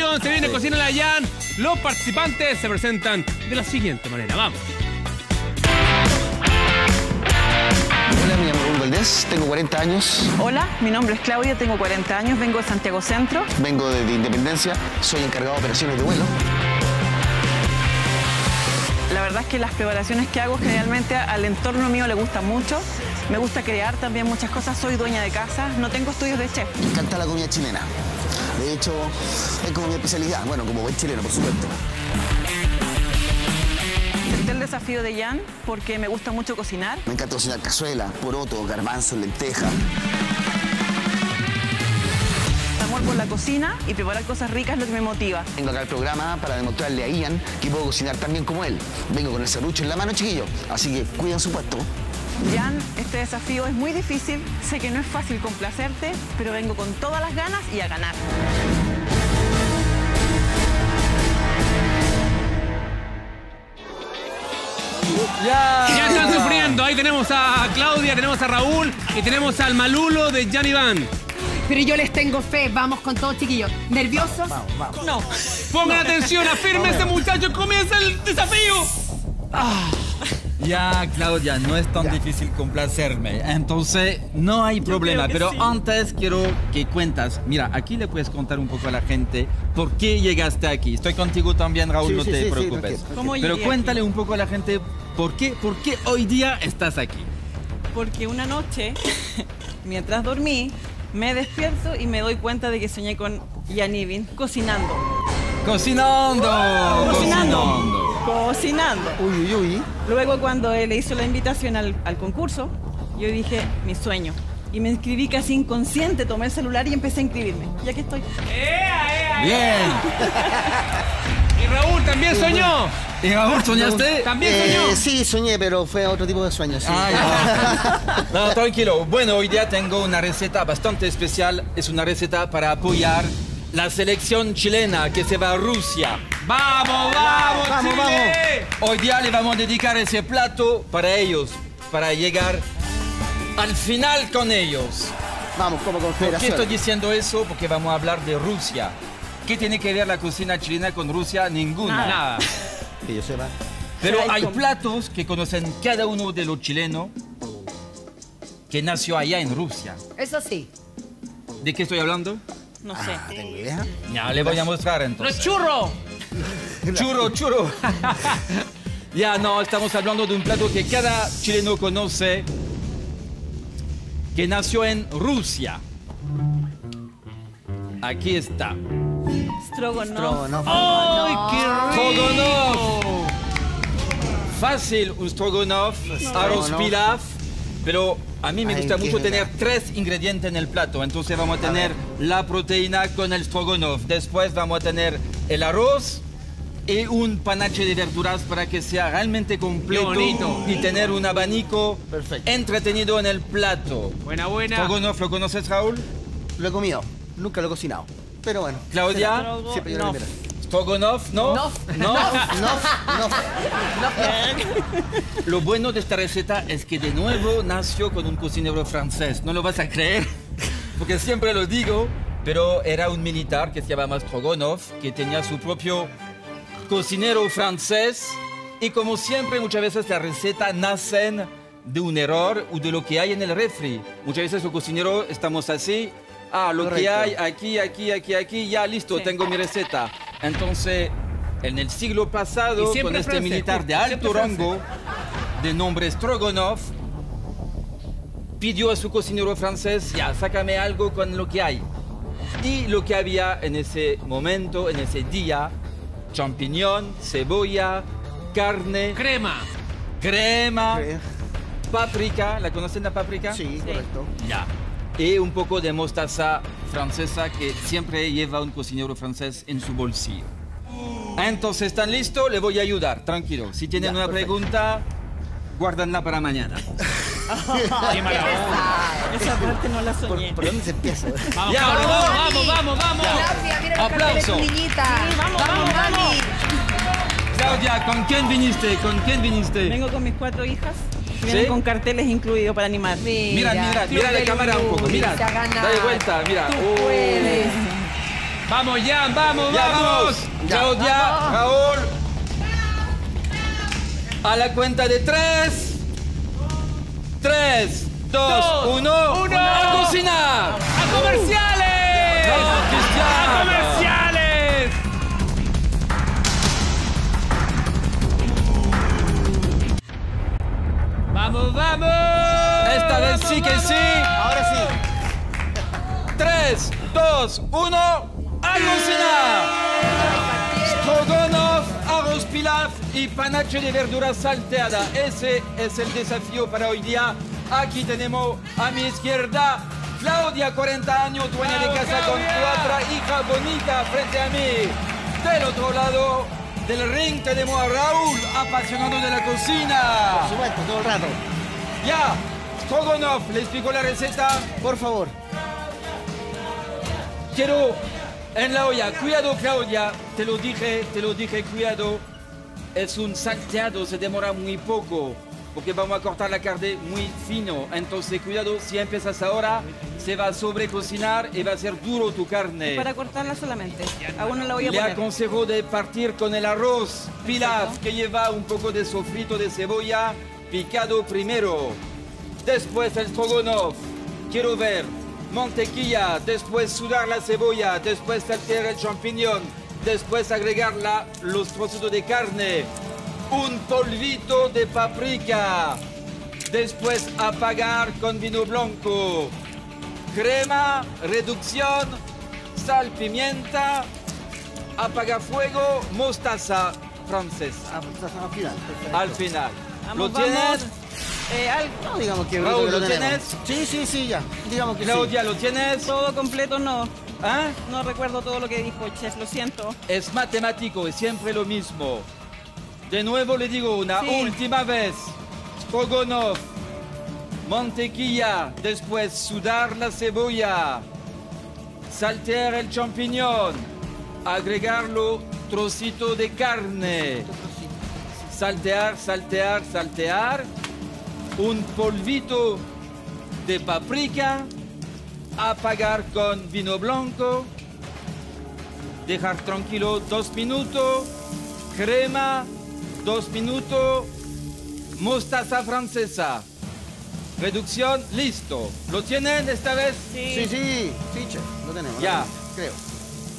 acción, se viene Cocina La Yan. Los participantes se presentan de la siguiente manera. Vamos. Hola, mi nombre es Juan Valdés, tengo 40 años. Hola, mi nombre es Claudia, tengo 40 años, vengo de Santiago Centro. Vengo de Independencia, soy encargado de operaciones de vuelo. La verdad es que las preparaciones que hago generalmente al entorno mío le gusta mucho. Me gusta crear también muchas cosas, soy dueña de casa, no tengo estudios de chef. Me encanta la comida chilena. De hecho, es como mi especialidad, bueno, como buen chileno, por supuesto. Acepté el desafío de Yann porque me gusta mucho cocinar. Me encanta cocinar cazuela, poroto, garbanzo, lenteja. Amor por la cocina y preparar cosas ricas es lo que me motiva. Vengo acá al programa para demostrarle a Ian que puedo cocinar tan bien como él. Vengo con el serrucho en la mano, chiquillo, así que cuidan su puesto. Yann, este desafío es muy difícil, sé que no es fácil complacerte, pero vengo con todas las ganas y a ganar. Ya están sufriendo, ahí tenemos a Claudia, tenemos a Raúl y tenemos al malulo de Yann Yvin. Pero yo les tengo fe, vamos con todo, chiquillos. ¿Nerviosos? Vamos. No. Pongan atención, afírmense, muchachos, comienza el desafío. Ya, Claudia, no es tan difícil complacerme, entonces no hay problema, pero sí. Antes quiero que cuentas, mira, aquí le puedes contar un poco a la gente por qué llegaste aquí. Estoy contigo también, Raúl, sí, no te preocupes. Sí, tranquilo. Pero cuéntale un poco a la gente por qué hoy día estás aquí. Porque una noche, mientras dormí, me despierto y me doy cuenta de que soñé con Yann Yvin cocinando. ¡Cocinando! ¡Oh! Cocinando. Uy, uy, uy. Luego cuando él le hizo la invitación al concurso, yo dije, mi sueño. Y me inscribí casi inconsciente, tomé el celular y empecé a inscribirme. Y aquí estoy. ¡Bien! ¿Y Raúl también soñó? ¿Y Raúl soñaste? ¿También soñó? Sí, soñé, pero fue otro tipo de sueño. Sí. No, tranquilo. Bueno, hoy día tengo una receta bastante especial. Es una receta para apoyar la selección chilena que se va a Rusia. ¡Vamos, vamos, vamos, Chile! Vamos. Hoy día le vamos a dedicar ese plato para ellos, para llegar al final con ellos. Vamos, como confederación. ¿Por qué estoy diciendo eso? Porque vamos a hablar de Rusia. ¿Qué tiene que ver la cocina chilena con Rusia? Ninguna. Nada. Que yo sepa. Pero hay platos que conocen cada uno de los chilenos que nació allá en Rusia. Eso sí. ¿De qué estoy hablando? No sé. ¿Tengo idea? Ya, le voy a mostrar entonces. ¡Los churros! Churro. Ya, no, estamos hablando de un plato que cada chileno conoce, que nació en Rusia. Aquí está. Stroganoff. ¡Ay, qué rico! Fácil un stroganoff, arroz pilaf, pero a mí me gusta mucho tener tres ingredientes en el plato. Entonces vamos a tener la proteína con el stroganoff. Después vamos a tener el arroz y un panache de verduras para que sea realmente completo y tener un abanico entretenido en el plato. Buena, buena. Stroganoff, ¿lo conoces, Raúl? Lo he comido, nunca lo he cocinado, pero bueno. Claudia, siempre yo lo primero. Stroganoff, ¿no? No. Lo bueno de esta receta es que de nuevo nació con un cocinero francés. No lo vas a creer, porque siempre lo digo, pero era un militar que se llamaba Stroganoff, que tenía su propio cocinero francés, y como siempre muchas veces las recetas nacen de un error o de lo que hay en el refri. Muchas veces los cocineros estamos así, lo correcto. Que hay aquí, ya listo, tengo mi receta. Entonces, en el siglo pasado, con este militar de alto rango, de nombre Stroganoff, pidió a su cocinero francés, ya, sácame algo con lo que hay. Y lo que había en ese momento, en ese día, champiñón, cebolla, carne, crema, páprica. ¿La conocen, la páprica? Sí, correcto. Ya. Y un poco de mostaza francesa que siempre lleva un cocinero francés en su bolsillo. Entonces, ¿están listos? Le voy a ayudar, tranquilo. Si tienen una pregunta, guárdenla para mañana. ¡Qué mala onda! Esa parte no la soñé. ¿Por dónde se empieza? ¡Vamos! Claudia, mira el cartel de tu niñita. Sí, ¡Vamos, mami! Claudia, ¿con quién viniste? Vengo con mis 4 hijas. Vienen con carteles incluidos para animar. Mira la cámara un poco. Mira, dale vuelta, mira. Vamos, Yann, vamos, ya, vamos. Claudia, Raúl. A la cuenta de 3. 3, 2, 1. ¡A cocinar! ¡A comerciales! ¡Vamos, Cristiano! ¡A comerciales! ¡Vamos, vamos! Esta vez sí que sí. Ahora sí. 3, 2, 1. ¡A cocinar! Stroganoff, arroz pilaf y panache de verdura salteada. Ese es el desafío para hoy día. Aquí tenemos a mi izquierda Claudia, 40 años, dueña de casa con 4 hijas bonitas frente a mí. Del otro lado del ring tenemos a Raúl, apasionado de la cocina. Por supuesto, todo el rato. Ya, Stroganoff, ¿le explico la receta? Por favor. Quiero en la olla. Cuidado, Claudia. Te lo dije, cuidado. Es un salteado, se demora muy poco, porque vamos a cortar la carne muy fino. Entonces, cuidado, si empiezas ahora, se va a sobrecocinar y va a ser duro tu carne. Y para cortarla solamente, aún no la voy a poner. Le aconsejo de partir con el arroz pilaf, que lleva un poco de sofrito de cebolla picado primero. Después el stroganoff, quiero ver, mantequilla, después sudar la cebolla, después saltear el champiñón, después agregar los trocitos de carne. Un polvito de paprika. Después apagar con vino blanco. Crema, reducción, sal, pimienta. Apaga fuego, mostaza francesa. Mostaza al final. Perfecto. Al final. Vamos, ¿lo tienes? No, digamos que Raúl, ¿lo tienes? Sí, sí, sí, ya. Digamos que Claudia, sí. ¿Lo tienes? Todo completo, no. ¿Ah? No recuerdo todo lo que dijo, chef, lo siento. Es matemático, es siempre lo mismo. De nuevo le digo una última vez. Stroganoff, mantequilla, después sudar la cebolla, saltear el champiñón, agregarlo trocito de carne, saltear, saltear, saltear, un polvito de paprika, apagar con vino blanco, dejar tranquilo 2 minutos, crema, 2 minutos, mostaza francesa, reducción, listo. ¿Lo tienen esta vez? Sí, sí, sí, sí, chef, lo tenemos. Ya, creo.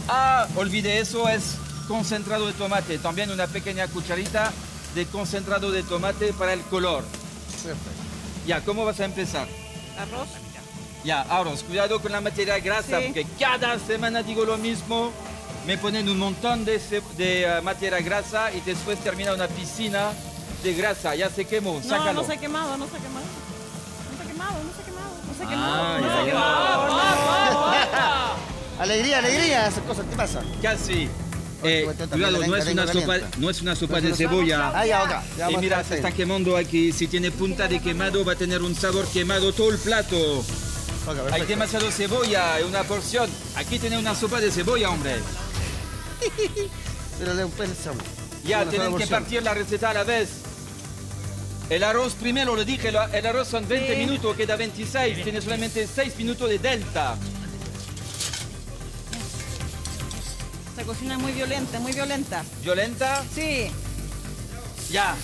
Ah, olvidé, eso es concentrado de tomate, también una pequeña cucharita de concentrado de tomate para el color. Perfecto. Ya, ¿cómo vas a empezar? Arroz. Ya, arroz, cuidado con la materia grasa, porque cada semana digo lo mismo. Me ponen un montón de materia grasa y después termina una piscina de grasa. Ya se quemó, sácalo. No, no se ha quemado, no se ha quemado. No se ha quemado, no se ha quemado, no se ha quemado. No se ha quemado. Alegría, alegría, esas cosas, ¿qué pasa? Casi. Cuidado, no es una sopa de cebolla. Ah, ya, acá. Ya y mira, se está quemando aquí. Si tiene punta de quemado, va a tener un sabor quemado todo el plato. Okay, hay demasiado cebolla en una porción. Aquí tiene una sopa de cebolla, hombre. Pero le pensamos. Ya, tienen que partir la receta a la vez. El arroz primero, le dije, el arroz son 20 minutos, queda 26. Tiene solamente 6 minutos de delta. Esta cocina es muy violenta, muy violenta. ¿Violenta? Sí. Ya.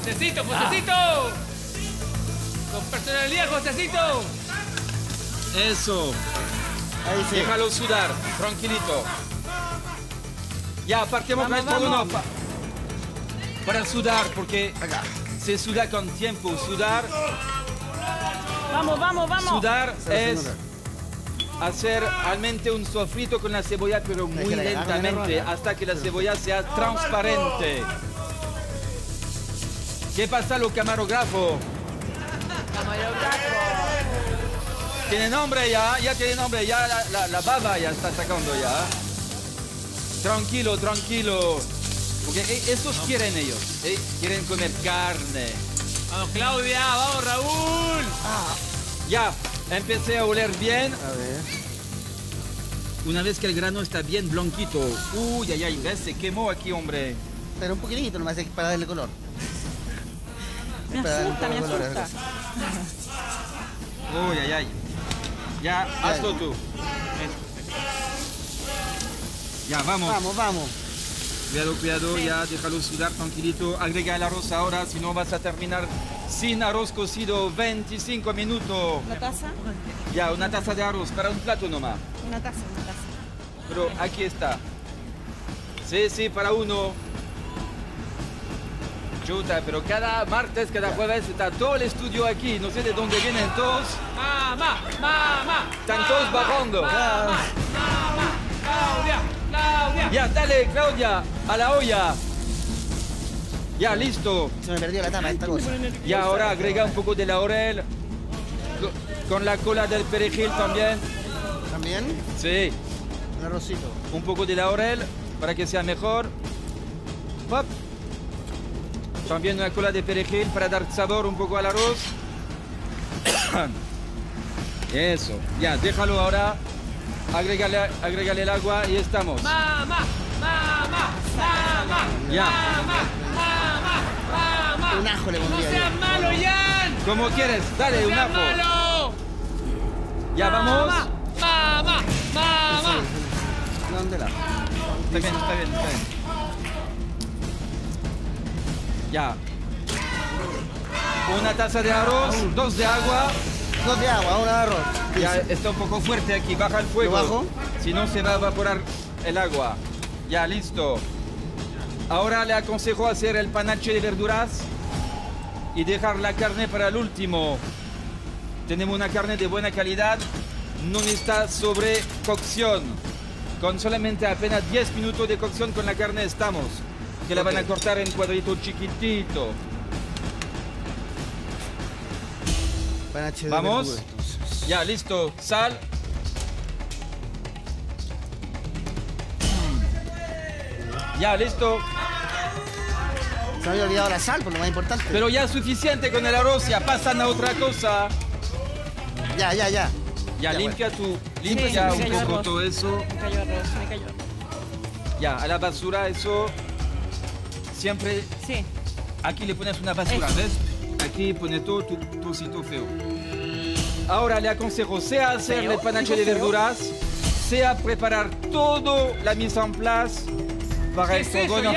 ¡Josecito, Josecito! Ah. ¡Con personalidad, Josecito! Eso. Ahí sí. Déjalo sudar, tranquilito. Ya, partimos con el stroganoff. Para sudar, porque se suda con tiempo. Sudar. Vamos, vamos, vamos. Sudar es hacer realmente un sofrito con la cebolla, pero muy lentamente, hasta que la cebolla sea transparente. ¿Qué pasa, los camarógrafos? Tiene nombre ya, ya tiene nombre, ya la baba ya está sacando ya. Tranquilo, tranquilo. Porque esos quieren ellos, quieren comer carne. Vamos, Claudia, vamos, Raúl. Ah. Ya, empecé a oler bien. A ver. Una vez que el grano está bien blanquito. Uy, ay, ay, ves, se quemó aquí, hombre. Pero un poquitito nomás para darle color. Me asusta, me asusta. Uy, ay, ay. Ya, hazlo tú. Ya, vamos. Vamos, vamos. Cuidado, cuidado, sí. Ya, déjalo sudar tranquilito. Agrega el arroz ahora, si no vas a terminar sin arroz cocido 25 minutos. ¿Una taza? Ya, una taza de arroz, para un plato nomás. Una taza, una taza. Pero aquí está. Sí, para uno. Chuta, pero cada martes, cada jueves está todo el estudio aquí. No sé de dónde vienen todos. ¡Mamá! ¡Mamá! Están todos bajando. ¡Mamá! ¡Mamá! ¡Claudia! ¡Claudia! Ya, dale, Claudia, a la olla. Ya, listo. Se me perdió la tapa esta cosa. Y ahora agrega un poco de laurel. Con la cola del perejil también. ¿También? Sí. Un arrocito. Un poco de laurel para que sea mejor. ¡Pop! También una cola de perejil para dar sabor un poco al arroz. Eso. Ya, déjalo ahora. Agrégale el agua y estamos. ¡Mamá! ¡Mamá! ¡Mamá! Ya. ¡Mamá! ¡Mamá! ¡Mamá! Un ajo le pondría. ¡No seas malo, Yann! Como quieres. Dale, no un ajo. Malo. ¡Ya vamos! ¡Mamá! ¡Mamá! ¡Mamá! ¿Dónde la? Está bien, está bien, está bien. Ya. Una taza de arroz, dos de agua. Dos de agua, una de arroz. Ya está un poco fuerte aquí, baja el fuego. ¿Bajo? Si no se va a evaporar el agua. Ya, listo. Ahora le aconsejo hacer el panache de verduras y dejar la carne para el último. Tenemos una carne de buena calidad, no necesita sobrecocción. Con solamente apenas 10 minutos de cocción con la carne estamos. Que la van a cortar en cuadritos chiquititos. Vamos. Ya, listo. Sal. Ya, listo. Se había olvidado la sal, por lo más importante. Pero ya es suficiente con el arroz, ya pasan a otra cosa. Ya. Ya, limpia tu... Limpia un poco todo eso. Me cayó arroz, me cayó. Ya, a la basura eso... Siempre sí. Aquí le pones una basura, ¿ves? Aquí pone todo tu trocito feo. Ahora le aconsejo sea hacer el panache de verduras, sea preparar todo la mise en place para el Stroganoff.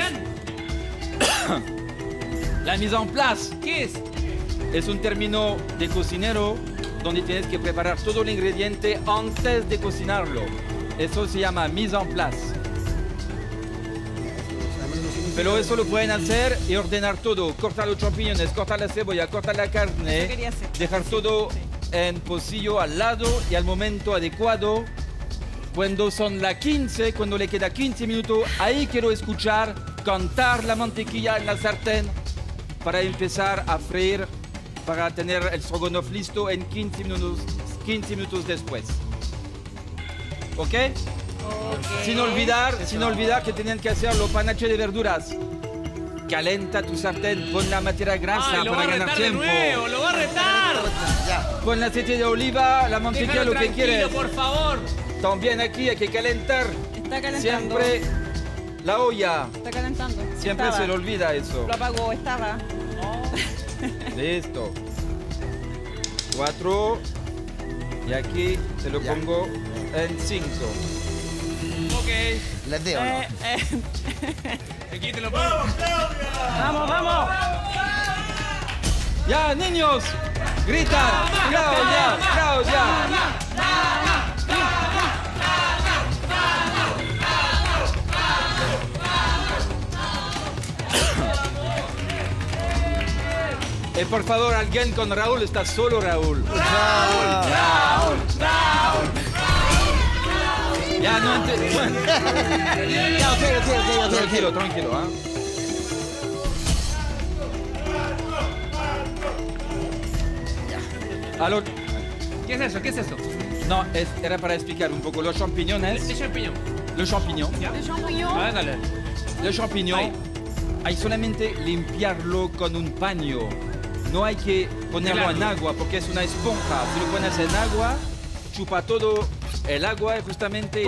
La mise en place. ¿Qué es? Es un término de cocinero donde tienes que preparar todo el ingrediente antes de cocinarlo. Eso se llama mise en place. Pero eso lo pueden hacer y ordenar todo, cortar los champiñones, cortar la cebolla, cortar la carne, dejar todo en pocillo al lado y al momento adecuado. Cuando son las 15, cuando le queda 15 minutos, ahí quiero escuchar cantar la mantequilla en la sartén para empezar a freír, para tener el Stroganoff listo en 15 minutos después. ¿Ok? Okay. Sin olvidar que tenían que hacer los panaches de verduras. Calenta tu sartén, pon la materia grasa para ganar tiempo. ¡Lo va a retar! Pon el aceite de oliva, la mantequilla, lo que quieres. Por favor. También aquí hay que calentar. Está calentando. Siempre la olla. Está calentando. Siempre estaba. Se le olvida eso. Lo apagó, estaba. No. Listo. 4. Y aquí se lo pongo en 5. Okay. Les debo, ¿no? Aquí te lo pongo. ¡Vamos, vamos! ¡Ya, niños! ¡Gritan! ¡Claudia! ¡Claudia! Y por favor, alguien con Raúl, está solo Raúl. ¡Raúl! Ya, no entiendo. Tranquilo, ¿ah? ¿Eh? ¿Qué es eso? ¿Qué es eso? No, era para explicar un poco. Los champiñones... Los champiñones. Ah, dale. Los champiñones, hay solamente limpiarlo con un paño. No hay que ponerlo en agua porque es una esponja. Si lo pones en agua, chupa todo... El agua justamente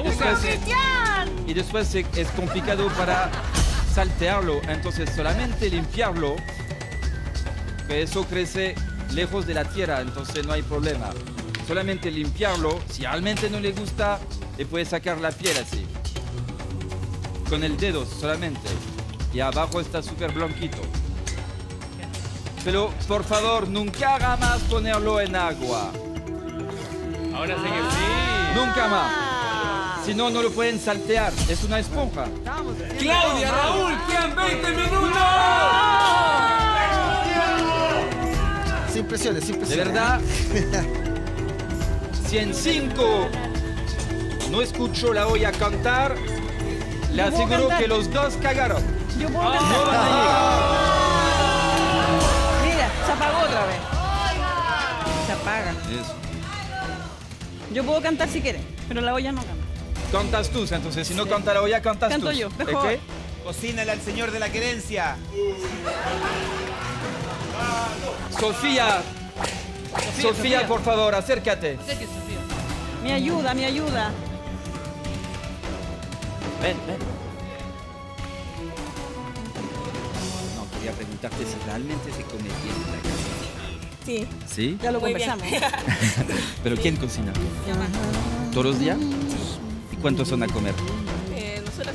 y después es complicado para saltearlo, entonces solamente limpiarlo, que eso crece lejos de la tierra, entonces no hay problema. Solamente limpiarlo, si realmente no le gusta, le puedes sacar la piel así. con el dedo solamente. Y abajo está súper blanquito. Pero por favor, nunca más ponerlo en agua. Ahora sí que sí. Nunca más. Si no, no lo pueden saltear. Es una esponja. Claudia, Raúl, quedan 20 minutos. Sin presiones, sin presiones. De verdad. Si en 5 no escucho la olla cantar, le aseguro que los dos cagaron. Yo puedo cantar. No van a llegar. Mira, se apagó otra vez. Se apaga. Eso. Yo puedo cantar si quieres, pero la olla no canta. Cantas tú, entonces. Si no canta la olla, cantas tú. Canto yo, mejor. ¿Qué? Cocínale al señor de la querencia. Sofía. Sofía, por favor, acércate. Acércate, Sofía. Me ayuda, me ayuda. Ven, ven. No, quería preguntarte si realmente se come bien en la casa. Sí. ¿Sí? Ya lo conversamos. ¿Pero quién cocina? Mi mamá. ¿Todos los días? Sí. ¿Y cuántos son a comer? Nosotros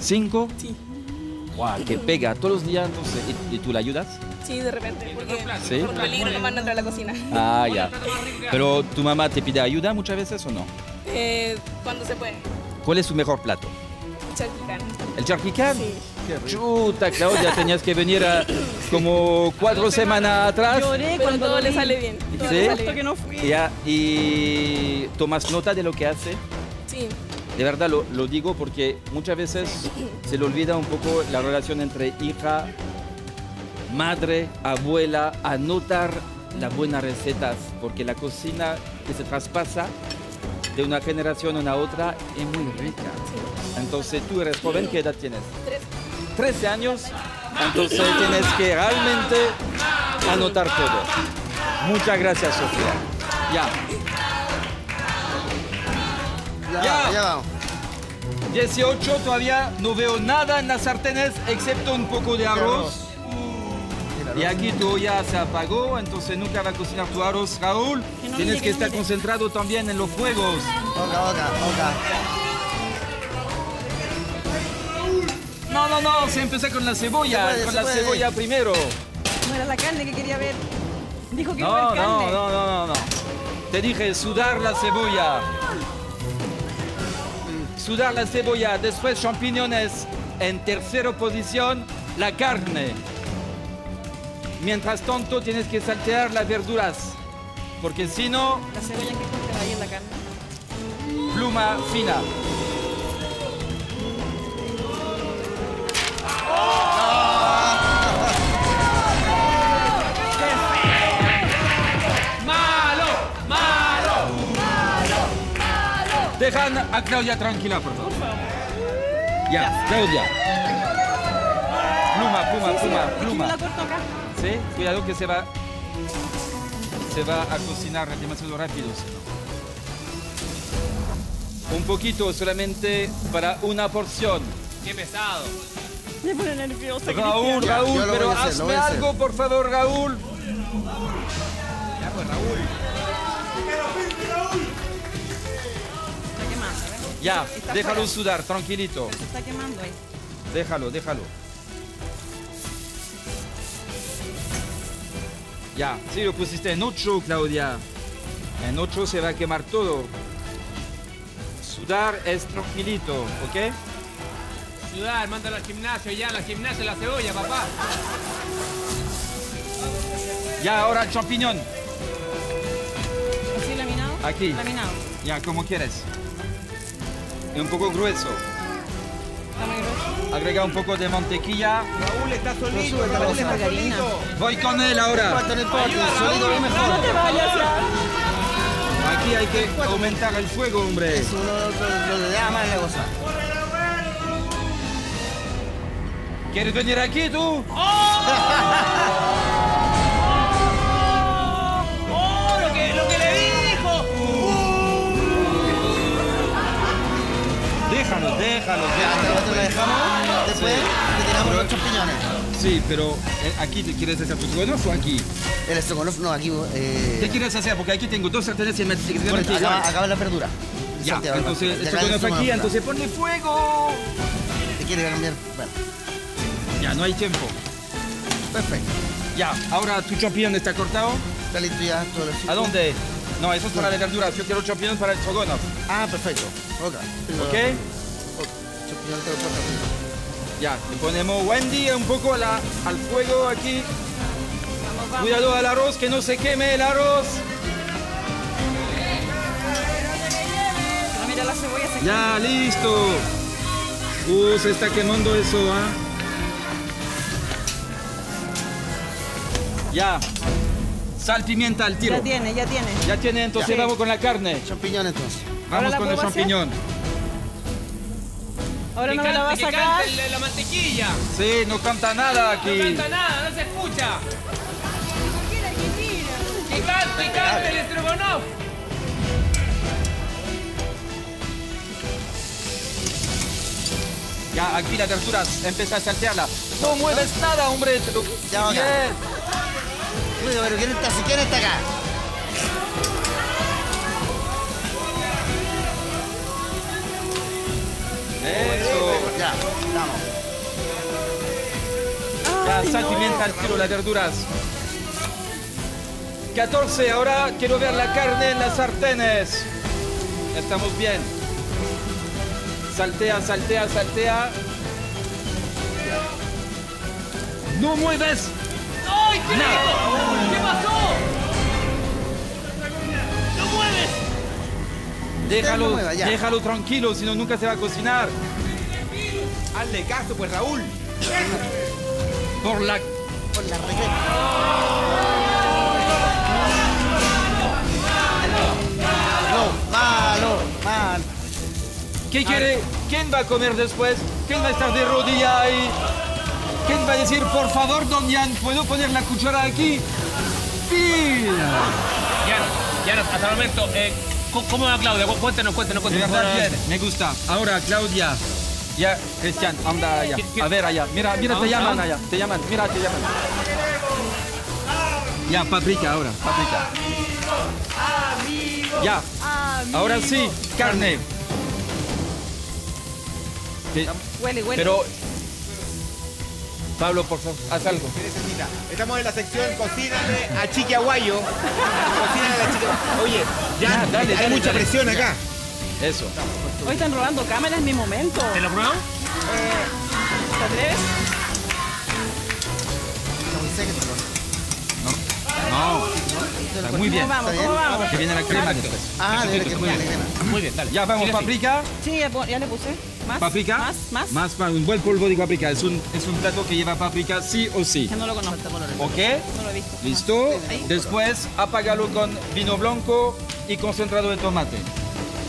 5. ¿5? Sí. ¡Guau! Wow, que pega todos los días, entonces. ¿Y tú la ayudas? Sí, de repente, porque ¿sí? Por peligro no mandan a la cocina. Ah, ya. ¿Pero tu mamá te pide ayuda muchas veces o no? Cuando se puede. ¿Cuál es su mejor plato? El charquicán. ¿El charquicán? Sí. Chuta, Claudia, tenías que venir como 4 semanas atrás. Lloré cuando todo le sale bien. Todo le sale bien. Que no fui. Ya, ¿y tomas nota de lo que hace? Sí. De verdad lo digo porque muchas veces se le olvida un poco la relación entre hija, madre, abuela, anotar las buenas recetas, porque la cocina que se traspasa de una generación a una otra es muy rica. Entonces tú eres joven, ¿qué edad tienes? 13 años, entonces tienes que realmente anotar todo. Muchas gracias, Sofía. Ya vamos. 18, todavía no veo nada en las sartenes excepto un poco de arroz. Y aquí tu olla se apagó, entonces nunca va a cocinar tu arroz, Raúl. Tienes que estar concentrado también en los fuegos. No, se empezó con la cebolla. Con la cebolla primero. No era la carne que quería ver. Dijo que no era carne. No. Te dije sudar la cebolla. Sudar la cebolla, después champiñones. En tercera posición, la carne. Mientras tanto, tienes que saltear las verduras, porque si no... La cebolla que está ahí en la carne. Pluma fina. ¡Malo! Dejan a Claudia tranquila, por favor. Ya, Claudia. Pluma. Aquí me la corto acá. ¿Sí? Cuidado que se va a cocinar demasiado rápido. Un poquito solamente para una porción. ¡Qué pesado! Me pone nerviosa. Raúl, pero hazme algo, por favor, Raúl. Ya, pues, Raúl. Está quemando, ¿eh? Ya, déjalo sudar, tranquilito. Se está quemando ahí. Déjalo. Ya, sí, lo pusiste en 8, Claudia. En 8 se va a quemar todo. Sudar es tranquilito, ¿ok? Sudar, mándalo al gimnasio, ya, al gimnasio, la cebolla, papá. Ya, ahora el champiñón. ¿Así laminado? Aquí. Laminado. Ya, como quieres. Y un poco grueso. Agrega un poco de mantequilla. Raúl está solito, Raúl está solito. Voy con él ahora. No te vayas. Aquí hay que aumentar el fuego, hombre. Eso no le da más la cosa. ¿Quieres venir aquí tú? ¡Oh! ¡Lo que le dijo! Déjalo. ¿Te lo dejamos? Después le tiramos los champiñones. Sí, pero aquí te quieres hacer tu stroganoff o aquí. El stroganoff no, aquí. ¿Qué quieres hacer? Porque aquí tengo 2 sartenes y me acaba la verdura. Ya, entonces el stroganoff aquí, entonces ponle fuego. quiere cambiar. Bueno. Ya, no hay tiempo. Perfecto. Ya, ahora tu champiñón está cortado. Está listo ya. Todo el... ¿A dónde? No, eso es para la verdura. Yo quiero champiñón para el Stroganoff. Ah, perfecto. Ok. ¿Ok? Champiñón te lo corto. Ya, le ponemos Wendy un poco a al fuego aquí. Vamos, vamos. Cuidado al arroz, que no se queme el arroz. No, mira, la cebolla se quema. Ya, listo. Se está quemando eso, ¿ah? Ya. Sal, pimienta al tiro. Ya tiene, ya tiene. Ya tiene, entonces ya. Vamos con la carne. Champiñón, entonces. Vamos con el champiñón. Ahora no me la vas a sacar. Que cante la mantequilla. Sí, no canta nada aquí. No canta nada, no se escucha. ¿Por qué la Argentina? Que cante el Stroganoff. Ya, aquí las verduras, empieza a saltearla. No mueves nada, hombre. Ya, va acá. Bien. Pero ¿quién está? Si quién está acá. Eso. Ya, vamos. Ya, sal, pimienta al tiro, las verduras. 14, ahora quiero ver la carne en las sartenes. Estamos bien. Saltea, saltea, saltea. ¡No mueves! ¡Ay, qué rico! ¿Qué pasó? ¡No mueves! Déjalo tranquilo, si no nunca se va a cocinar. Hazle caso, pues, Raúl. Por la regla. Malo. ¿Qué quiere? ¿Quién va a comer después? ¿Quién va a estar de rodilla ahí? ¿Quién va a decir, por favor, don Ian, ¿puedo poner la cuchara aquí? ¡Sí! Ian, hasta el momento, ¿cómo va Claudia? Cuéntanos. Me gusta. Ahora, Claudia. Ya, Cristian, anda allá. A ver, allá. Mira, te llaman allá. Te llaman. Ya, paprika ahora. Paprika. Ya. Ahora sí, carne. Huele. Pero... Pablo, por favor, haz algo. ¿Qué necesita? Estamos en la sección Cocínale a Chiquiaguayo. Cocínale a Chiquiaguayo. Oye, ya, dale, hay mucha presión acá. Eso. Hoy están robando cámaras en mi momento. ¿Te lo pruebo? ¿Te atreves? No. Está muy bien. ¿Cómo vamos? Que viene la crema después. Crema. Muy bien, dale. Ya vamos, paprika. Sí, ya le puse. ¿Más? ¿Paprika? Más. Un buen polvo de paprika. Es un plato que lleva paprika sí o sí. Que no lo conozco. ¿Ok? No lo he visto. ¿Listo? Después, apágalo con vino blanco y concentrado de tomate.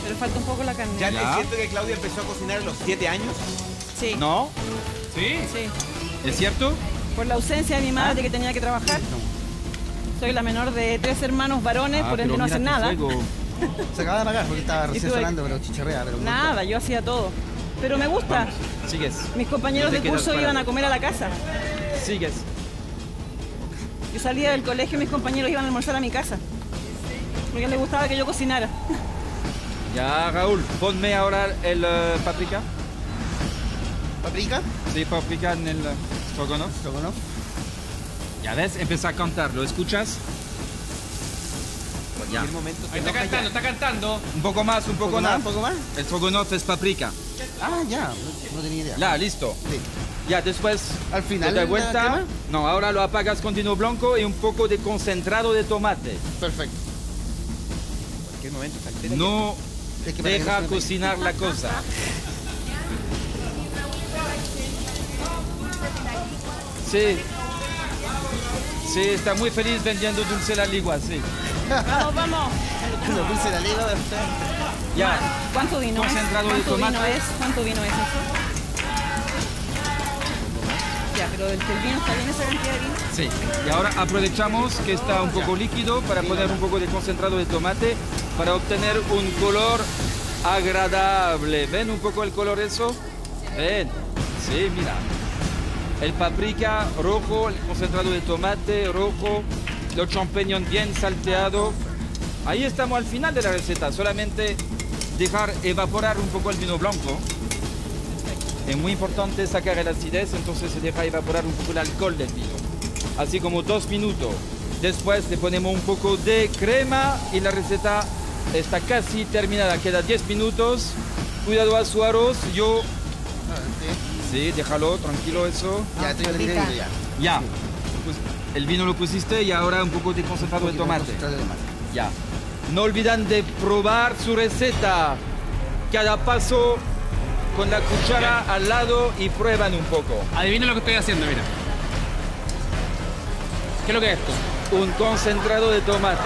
Pero falta un poco la carne. ¿Ya le siento que Claudia empezó a cocinar a los 7 años? Sí. ¿No? ¿Sí? ¿Es cierto? Por la ausencia de mi madre que tenía que trabajar. Soy la menor de 3 hermanos varones, por ende no hacen nada. Se acaba de apagar porque estaba recién sonando, pero chicharrea. Nada, yo hacía todo. Pero me gusta. Sigues. Mis compañeros de curso iban a comer a la casa. Sigues. Yo salía del colegio y mis compañeros iban a almorzar a mi casa. Porque les gustaba que yo cocinara. Ya, Raúl, ponme ahora el paprika. ¿Paprika? Sí, paprika en el Stroganoff. Ya ves, empieza a cantar. ¿Lo escuchas? Ya. Está cantando. Un poco más. El Stroganoff es paprika. Ah, ya. No tenía idea. Ya, listo. Sí. Ya, después... Al final... ¿Te da vuelta? No, ahora lo apagas con vino blanco y un poco de concentrado de tomate. Perfecto. En cualquier momento... No deja cocinar la cosa. Sí. Sí, está muy feliz vendiendo dulce la ligua, sí. Vamos. Dulce la ligua, ya. ¿Cuánto vino es? ¿Cuánto vino es? Ya, pero el vino está bien, esa cantidad de vino. Sí. Y ahora aprovechamos que está un poco líquido para poner un poco de concentrado de tomate para obtener un color agradable. ¿Ven un poco el color eso? Ven. Sí, mira. El paprika rojo, el concentrado de tomate rojo, los champiñones bien salteados. Ahí estamos al final de la receta, solamente dejar evaporar un poco el vino blanco. Es muy importante sacar la acidez, entonces se deja evaporar un poco el alcohol del vino. Así como 2 minutos. Después le ponemos un poco de crema y la receta está casi terminada. Queda 10 minutos. Cuidado a su arroz. Yo... Sí, déjalo, tranquilo eso. Ya, estoy al directo ya. Ya. Pues el vino lo pusiste y ahora un poco de concentrado de tomate. Ya. No olviden de probar su receta. Cada paso con la cuchara al lado y prueban un poco. Adivinen lo que estoy haciendo, mira. ¿Qué es lo que es esto? Un concentrado de tomate.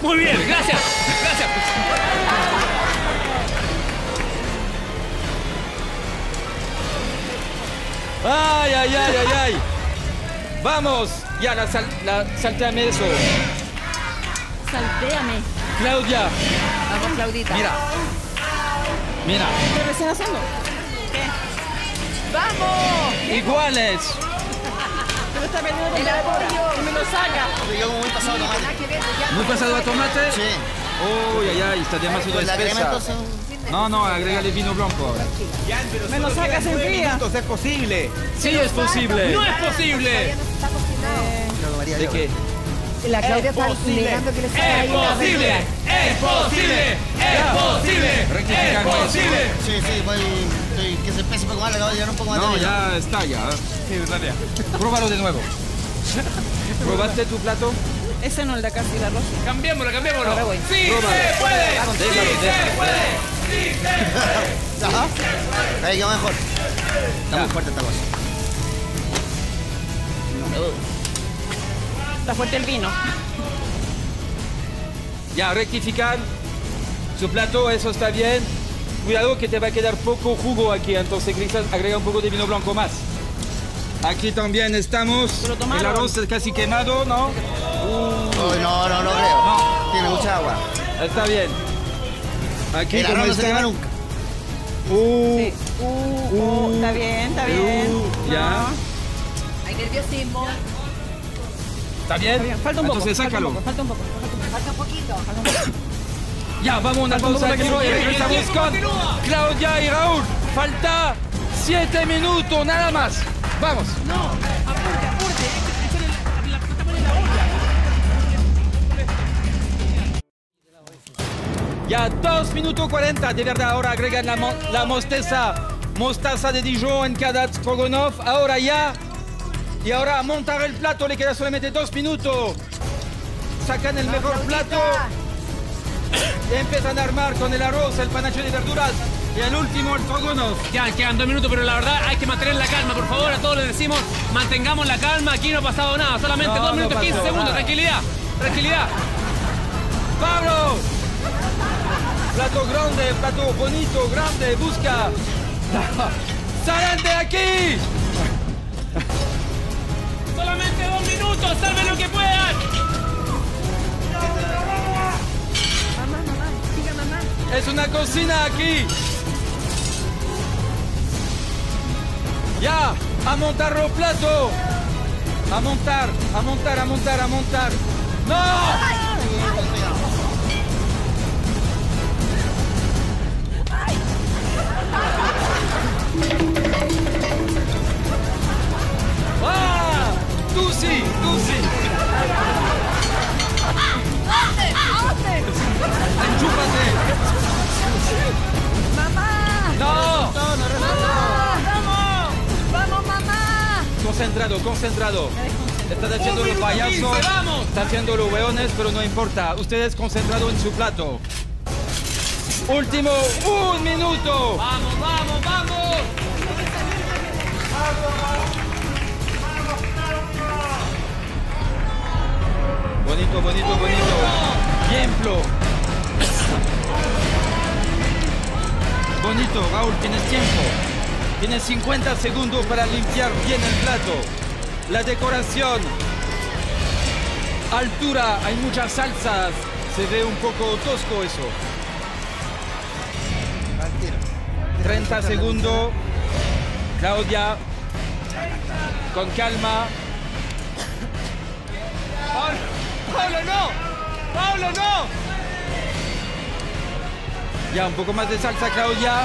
Muy bien, gracias. Gracias. ¡Ay, ay, ay, ay, ay! ¡Vamos! Ya, saltéame eso. Saltéame. Claudia. Vamos, Claudita. Mira. Mira. ¿Qué estás haciendo? ¿Qué? ¡Vamos! Iguales. Me está perdiendo el apoyo. Que me lo saca. Yo muy pasado a tomate. ¿Muy pasado a tomate? Sí. ¡Uy, ay, ay! Está demasiado espesa. No, no, agrégale vino blanco. Me lo sacas en fría. ¿Es posible? Sí, es posible. ¡No es posible! ¿De qué? La Claudia está negando que le salga ahí una verdura. ¡Es posible! ¡Es posible! ¡Es posible! Sí, sí, voy... Que se espese un poco más, le voy a llevar un poco más de... No, ya está, ya. Sí, está ya. Pruébalo de nuevo. ¿Probaste tu plato? Ese no, el de acá, sí, la roja. Cambiémoslo, cambiémoslo. Ahora voy. ¡Sí se puede! ¡Sí se puede! Sí, sí. Ajá. Ahí quedó mejor. Está muy fuerte esta cosa. Está fuerte el vino. Ya, rectificar su plato, eso está bien. Cuidado que te va a quedar poco jugo aquí, entonces quizás agrega un poco de vino blanco más. Aquí también estamos. El arroz es casi quemado, ¿no? No, no, no creo. No. Tiene mucha agua. Está bien. Aquí el no se quema nunca. Sí. Está bien, está bien. Ya. Hay nerviosismo. ¿Está bien? Está bien. Falta un poco. Entonces, sácalo. Falta un poco. Falta un poquito. Falta un poquito. Ya, vamos a una pausa aquí y regresamos con Claudia y Raúl. Falta 7 minutos, nada más. Vamos. No, apúrate, apúrate. Ya 2 minutos 40, de verdad, ahora agregan la mostaza de Dijon en cada Stroganoff, ahora ya. Y ahora a montar el plato le queda solamente 2 minutos. Sacan el mejor plato. Y empiezan a armar con el arroz, el panache de verduras y el último el Stroganoff. Ya, quedan 2 minutos, pero la verdad hay que mantener la calma, por favor, a todos les decimos, mantengamos la calma, aquí no ha pasado nada, solamente no, 2 minutos 15 segundos, tranquilidad, tranquilidad. ¡Pablo! Plato grande, plato bonito, grande, busca. ¡Salen de aquí! Solamente 2 minutos, salven lo que puedan. Mamá, mamá, siga mamá. Es una cocina aquí. Ya, a montar los platos. A montar, a montar, a montar, a montar. ¡No! ¡Ah! ¡Tú sí! ¡Tú sí! ¡Ahóte! ¡Enchúpate! ¡Mamá! ¡No! ¡No, no, no! ¡Mamá! ¡Vamos! ¡Vamos, mamá! Concentrado, concentrado. Están haciendo los payasos, están haciendo los hueones, pero no importa. Ustedes concentrados en su plato. Último 1 minuto. ¡Vamos, vamos, vamos! Bonito, bonito, bonito. Tiempo. Bonito, Raúl, tienes tiempo. Tienes 50 segundos para limpiar bien el plato. La decoración. Altura, hay muchas salsas. Se ve un poco tosco eso. 30 segundos. Claudia, con calma. ¡Pablo, no! ¡Pablo, no! Ya, un poco más de salsa, Claudia.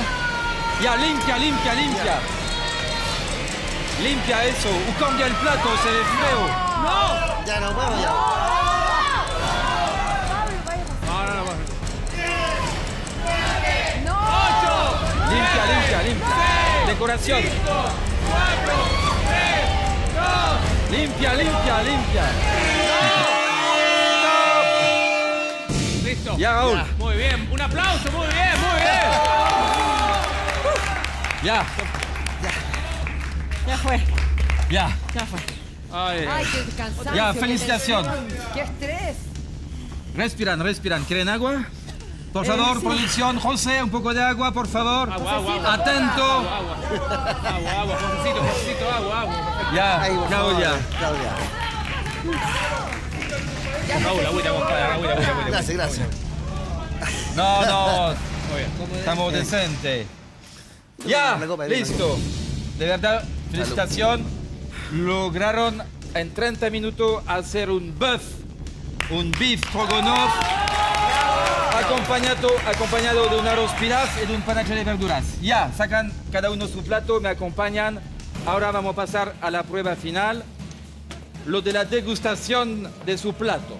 Ya, limpia. Limpia eso. Cambia el plato, se ve feo. ¡No! Ya no muevo, ya. No. ¡Ocho! Limpia. Seis, decoración. Cinco, cuatro, tres, dos. Limpia. ¡No! ¡Stop! Listo. Ya, Raúl. Ya. Muy bien. Un aplauso, muy bien. Ya fue. Ay, qué cansancio. Ya, felicitación. Qué estrés. Respiran. ¿Quieren agua? Por favor, sí. Producción, José, un poco de agua, por favor. Agua. Atento. Agua. Josecito, agua. Ya. Raúl, gracias. No. Estamos decentes. Ya, listo. De verdad, felicitación. Lograron en 30 minutos hacer un beef Stroganoff, acompañado de un arroz pilaf y de un panache de verduras. Ya, sacan cada uno su plato, me acompañan. Ahora vamos a pasar a la prueba final, lo de la degustación de su plato.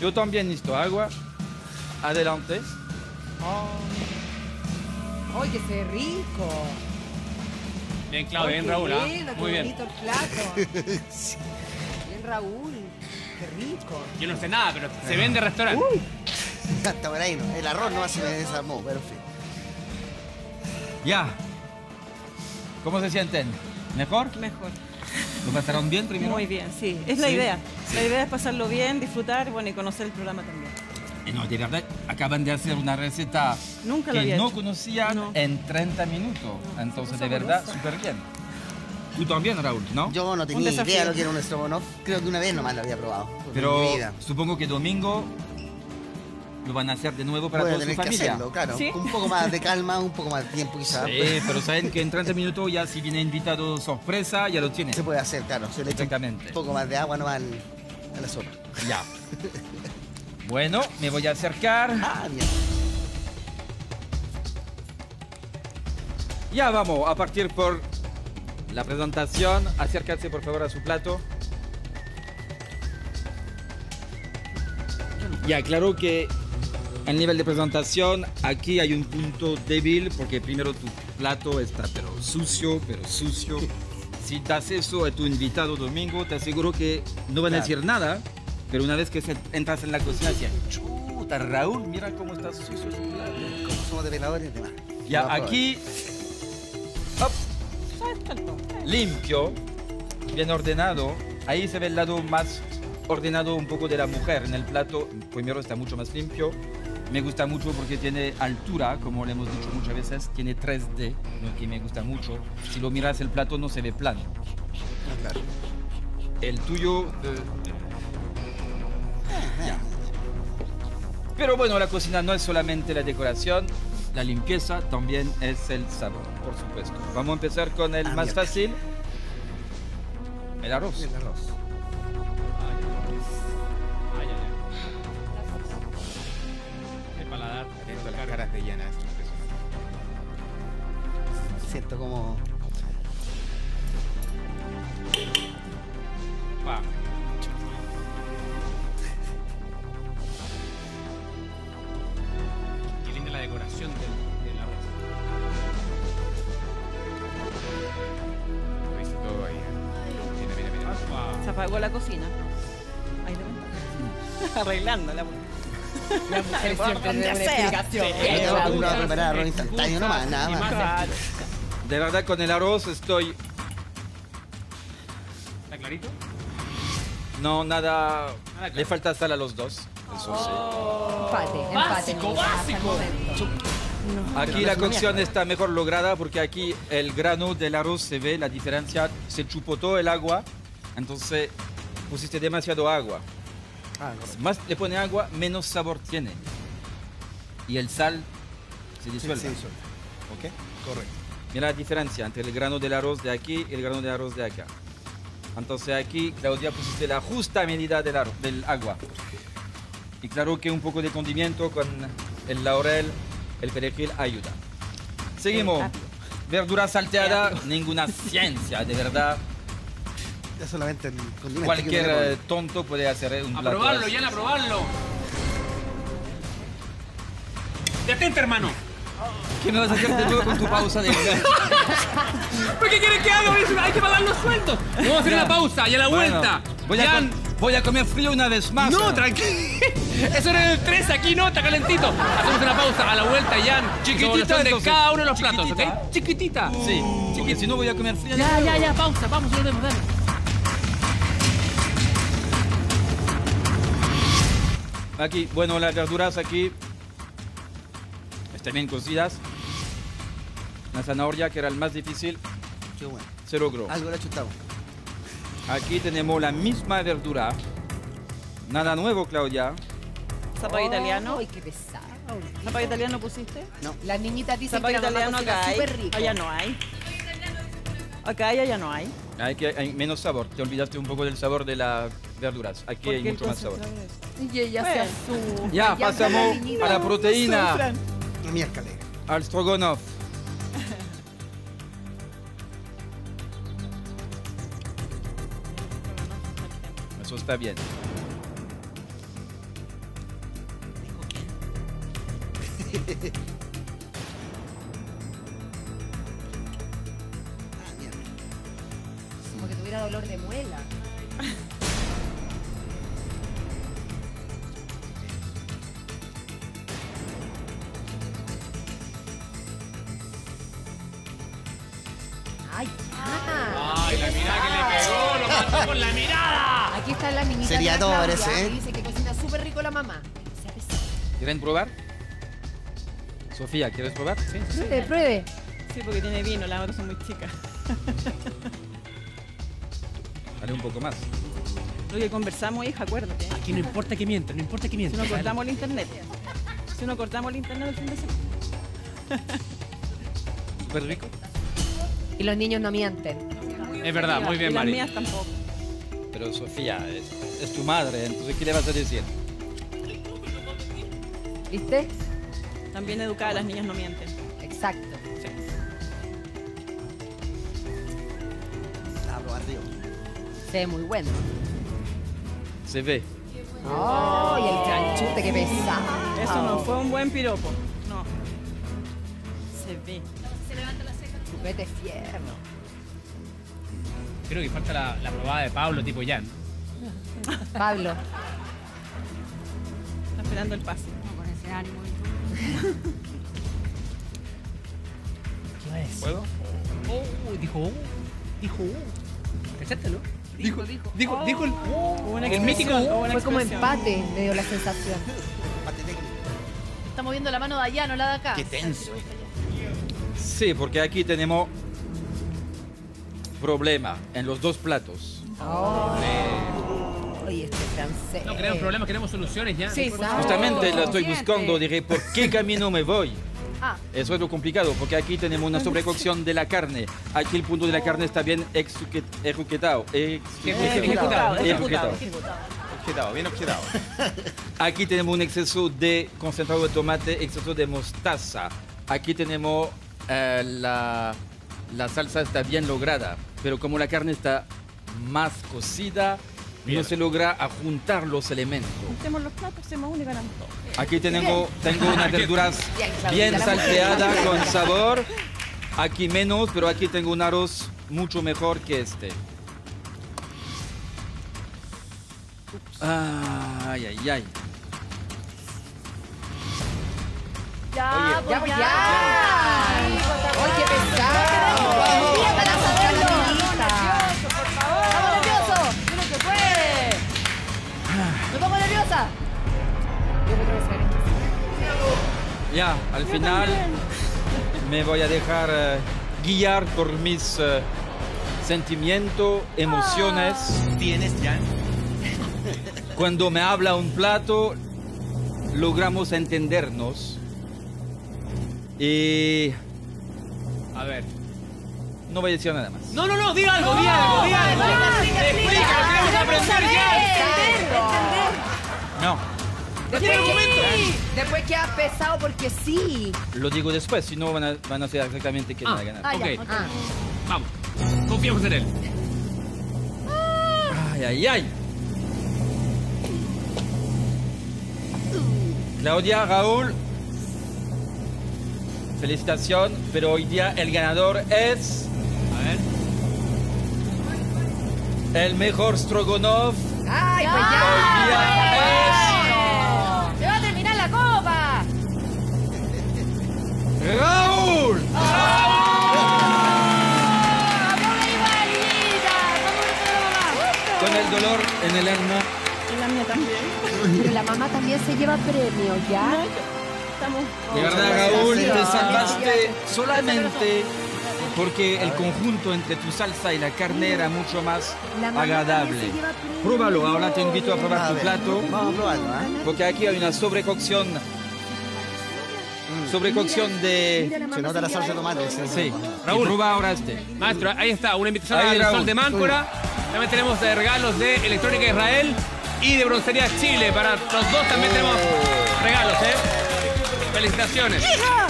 Yo también listo, agua. Adelante. ¡Ay, que se rico! Bien, Claudia, bien, Raúl. Lindo, muy bien. Bonito el plato. Bien, Raúl. Qué rico. Yo no sé nada, pero se vende restaurante. Hasta por ahí no. El arroz no se me desarmó, pero en fin. Ya. ¿Cómo se sienten? ¿Mejor? Mejor. ¿Lo pasaron bien primero? Muy bien, sí. Es la idea. La idea es pasarlo bien, disfrutar y conocer el programa también. No, de verdad, acaban de hacer una receta que no conocían en 30 minutos. Entonces, de verdad, súper bien. Tú también, Raúl, ¿no? Yo no tenía idea lo que era un Stroganoff. Creo que una vez nomás lo había probado. Pero supongo que domingo lo van a hacer de nuevo para toda su familia. Que hacerlo, claro. ¿Sí? Un poco más de calma, un poco más de tiempo quizás. Sí, pero saben que en 30 minutos ya si viene invitado sorpresa, ya lo tienen. Se puede hacer, claro. Se le echa un poco más de agua nomás a la sopa. Ya. Bueno, me voy a acercar. Bien. Ya vamos a partir por la presentación. Acércate por favor a su plato. Ya, claro que el nivel de presentación aquí hay un punto débil porque primero tu plato está pero sucio. Si das eso a tu invitado domingo, te aseguro que no van a decir nada. Pero una vez que entras en la cocina, decían, chuta, Raúl, mira cómo está sucio su plato. Como somos develadores, demás. Ya, aquí, limpio, bien ordenado. Ahí se ve el lado más ordenado un poco de la mujer. En el plato, primero está mucho más limpio. Me gusta mucho porque tiene altura, como le hemos dicho muchas veces, tiene 3D, lo que me gusta mucho. Si lo miras, el plato no se ve plano. Claro. El tuyo... Ya. Pero bueno, la cocina no es solamente la decoración, la limpieza también es el sabor, por supuesto. Vamos a empezar con el más fácil, el arroz. El arroz. Ay. El paladar. Siento las caras de Ian. Siento como... Pa. La decoración del arroz. Lo hice todo ahí. Mira. Se apagó la cocina. Ahí lo arreglando la mujer siempre de una explicación. Una preparada arroz instantáneo nomás, nada más. De verdad con el arroz estoy... ¿Está clarito? No, nada... Le falta sal a los dos. Eso sí. Empate. Básico. No. Aquí la cocción está mejor lograda porque aquí el grano del arroz se ve la diferencia. Se chupó todo el agua, entonces pusiste demasiado agua. Más le pone agua, menos sabor tiene. Y el sal se disuelve. ¿Ok? Correcto. Mira la diferencia entre el grano del arroz de aquí y el grano del arroz de acá. Entonces aquí, Claudia, pusiste la justa medida del agua. Y claro que un poco de condimento con el laurel el perejil ayuda. Seguimos. Verdura salteada, ninguna ciencia, de verdad. Ya solamente cualquier tonto puede hacer un plato. A probarlo, Yann, a probarlo. Detente, hermano. ¿Qué me vas a hacer de nuevo con tu pausa de engaño? ¿Por qué quieres que haga? Hay que pagar los sueldos. Vamos a hacer una pausa y a la vuelta. Voy a comer frío una vez más. No, tranquilo. Eso era el 3, aquí no, está calentito. Hacemos una pausa, a la vuelta, Yann. Chiquitita de cada uno de los platos, ¿ok? Chiquitita. Sí, chiquitita. Si no, voy a comer frío. Ya, pausa, vamos, volvemos, dale. Aquí, bueno, las verduras aquí están bien cocidas. La zanahoria, que era el más difícil, qué bueno, se logró. Algo la chutamos. Aquí tenemos la misma verdura. Nada nuevo, Claudia. Zapallo italiano. Ay, qué pesado. ¿Zapallo italiano pusiste? No. Las niñitas dicen que italiano acá hay. Allá no hay. Acá hay, allá no hay. Hay menos sabor. Te olvidaste un poco del sabor de las verduras. Aquí hay mucho más sabor. Y ella se asusta. Ya, pasamos a la proteína. Miércoles. Al Stroganoff. Eso está bien. Como que tuviera dolor de muela. Ay, ay, la mirada que le pegó, lo mató con la mirada. Aquí está la niñita. Sería todo, parece, ¿eh? Dice que cocina súper rico la mamá. ¿Quieren probar? Sofía, ¿quieres probar? Sí. Pruebe. Sí, porque tiene vino, las otras son muy chicas. Dale un poco más. Lo que conversamos, hija, acuérdate. Aquí no importa que mientan, no importa que mientan. Si no cortamos el internet. Si no cortamos el internet, el fin de semana. Súper rico. Y los niños no mienten. Es verdad, muy bien, Mari. Y las mías tampoco. Pero Sofía, es tu madre, entonces ¿qué le vas a decir? ¿Viste? También educada, las niñas no mienten. Exacto. Sí. Se ve muy bueno. Se ve. ¡Oh! Y el chanchute, qué pesado. Eso no fue un buen piropo. No. Se ve. Se levanta la ceja. Chupete fierno. Creo que falta la probada de Pablo, tipo Yann. Pablo. Está esperando el pase. No, con ese ánimo. ¿Qué es? ¿Puedo? Oh, dijo. ¿Pensaste, no? Dijo el mítico. Fue como empate, me dio la sensación. Empate técnico. Está moviendo la mano de allá, no la de acá. Qué tenso. Sí, porque aquí tenemos problema en los dos platos. Oye, este francés. No queremos problemas, queremos soluciones, ya. Sí, justamente la estoy buscando, diré, ¿por qué camino me voy? Eso es lo complicado, porque aquí tenemos una sobrecocción de la carne. Aquí el punto de la carne está bien ejecutado. Bien ejecutado. Aquí tenemos un exceso de concentrado de tomate, exceso de mostaza. Aquí tenemos la salsa está bien lograda, pero como la carne está más cocida, bien, no se logra juntar los elementos. Hacemos los platos, hacemos uno y ganamos todo. Aquí tengo unas verduras bien salteadas con sabor. Aquí menos, pero aquí tengo un arroz mucho mejor que este. Ay. Ya. Oye, qué pesado. Para sacar la niñita. Estamos nerviosos. No se puede. ¿No estamos nerviosa? Yo me tengo que sacar esto. Ya, al final me voy a dejar guiar por mis sentimientos, emociones. ¿Tienes ya? Cuando me habla un plato, logramos entendernos. Y a ver, no voy a decir nada más. No, di algo. Explica, queremos aprender ya. No. Después de un momento. Después queda pesado porque sí. Lo digo después, si no van a saber exactamente quién va a ganar. Okay. Vamos, confiamos en él. Ay, ay, ay. Claudia, Raúl, felicitación, pero hoy día el ganador es... A ver. El mejor Stroganoff. ¡Ay, pues ya! Hoy día es... ¡Se va a terminar la copa! ¡Raúl! ¡Raúl! Con el dolor en el alma. En la mía también. Pero la mamá también se lleva premio, ¿ya? Estamos... De verdad, Raúl, te salvaste solamente porque el conjunto entre tu salsa y la carne era mucho más agradable. Pruébalo, ahora te invito a probar tu plato. Vamos a probarlo, ¿eh? Porque aquí hay una sobrecocción. Sobrecocción de... Se nota la salsa de tomate. Sí. Raúl, prueba ahora este. Maestro, ahí está, una invitación al Sol de Máncora. También tenemos regalos de Electrónica Israel y de Broncería Chile. Para los dos también tenemos regalos, ¿eh? Felicitaciones. ¡Hija!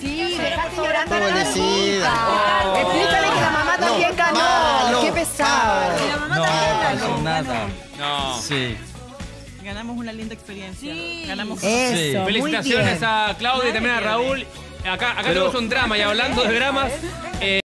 Sí, dejaste llorando a la mamá. Explícale que la mamá también ganó. Qué pesado. No, no, nada. No. Sí. Ganamos una linda experiencia. Sí. Ganamos. Eso, felicitaciones a Claudia y también a Raúl. Acá tenemos un drama y hablando de dramas...